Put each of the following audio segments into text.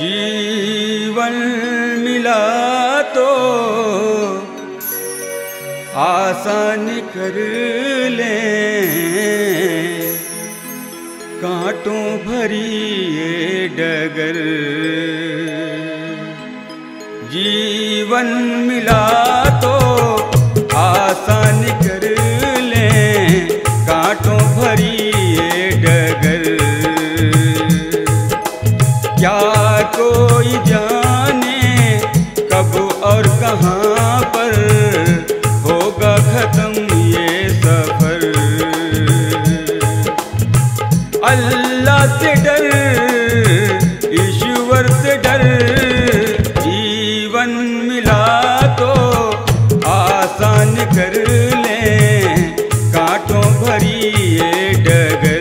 जीवन मिला तो आसान कर ले, कांटों भरी ये डगर। जीवन मिला तो आसान कर ले, कांटों भरी ये डगर। क्या कोई जाने कब और कहाँ पर होगा खत्म ये सफर। अल्लाह से डर, ईश्वर से डर, जीवन मिला तो आसान कर ले, कांटों भरी ये डगर।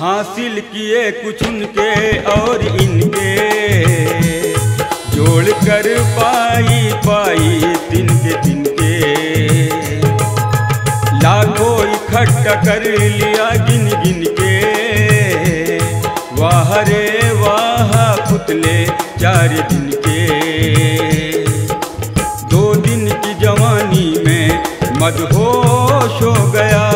हासिल किए कुछ उनके और इनके, जोड़ कर पाई पाई तिनके तिनके। लाखों इकट्ठा कर लिया गिन गिन के, वाह रे वाह पुतले चार दिन के। दो दिन की जवानी में मदहोश हो गया,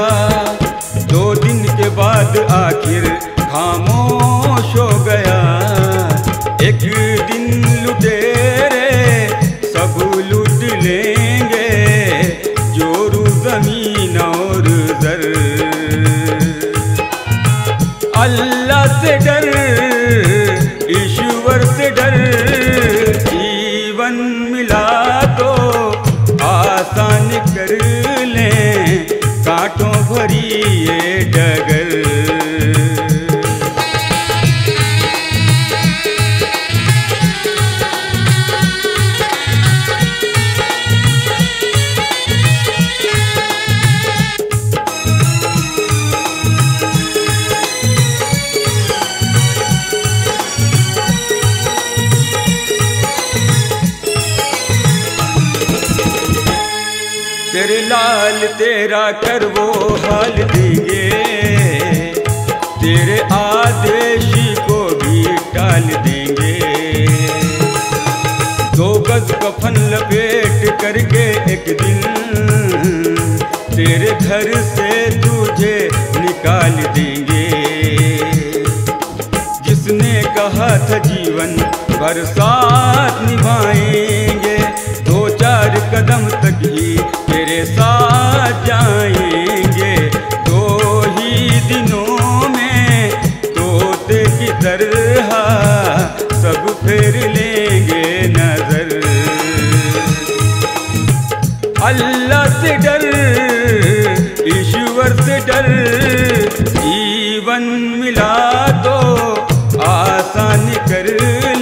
दो दिन के बाद आखिर खामोश हो गया। एक दिन लुटेरे सब लूट लेंगे, जोरू जमीन और जर। अल्लाह से डर, ईश्वर से डर, जीवन मिला तो आसान कर ले, कांटों भरी ये डगर। तेरे लाल तेरा कर वो हाल देंगे, तेरे आदेशी को भी टाल देंगे। दो गज कफन लपेट करके एक दिन, तेरे घर से तुझे निकाल देंगे। जिसने कहा था जीवन भर साथ निभाएंगे, दो चार कदम तक ही तेरे साथ जाएंगे। दो ही दिनों में तोते की तरह सब फेर लेंगे नजर। अल्लाह से डर, ईश्वर से डर, जीवन मिला तो आसान कर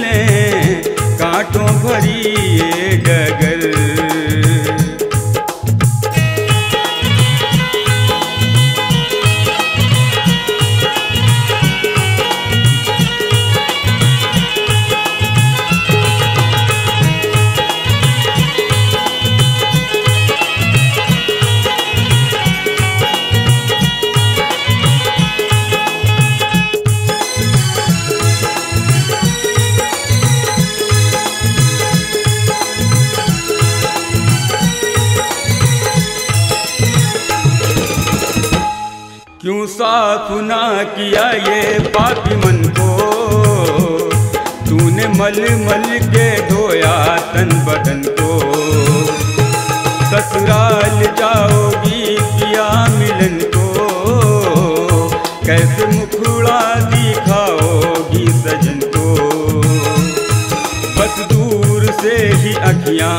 ले, कांटों भरी ये डगर। क्यों साफ ना किया ये पापी मन को, तूने मल मल के धोया तन बदन को। ससुराल जाओगी किया मिलन को, कैसे मुखड़ा दिखाओगी सजन को। बस दूर से ही अखियाँ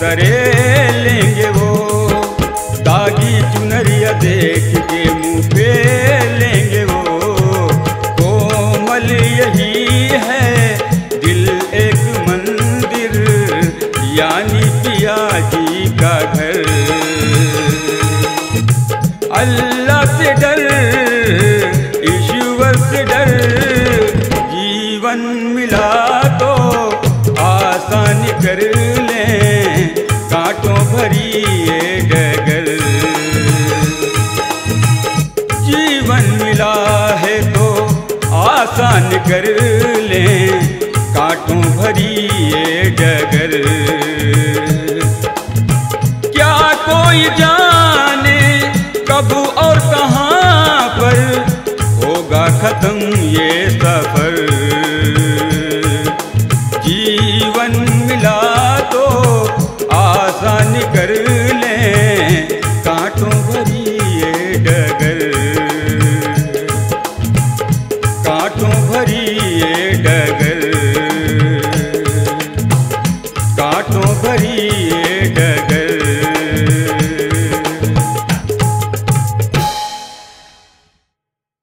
तरे लेंगे वो, दागी चुनरिया देख के मुँह पे लेंगे वो। कोमल यही है दिल एक मंदिर, यानी पिया जीवन मिला तो आसान कर ले, कांटों भरी ये डगर। जीवन मिला है तो आसान कर ले, कांटों भरी ये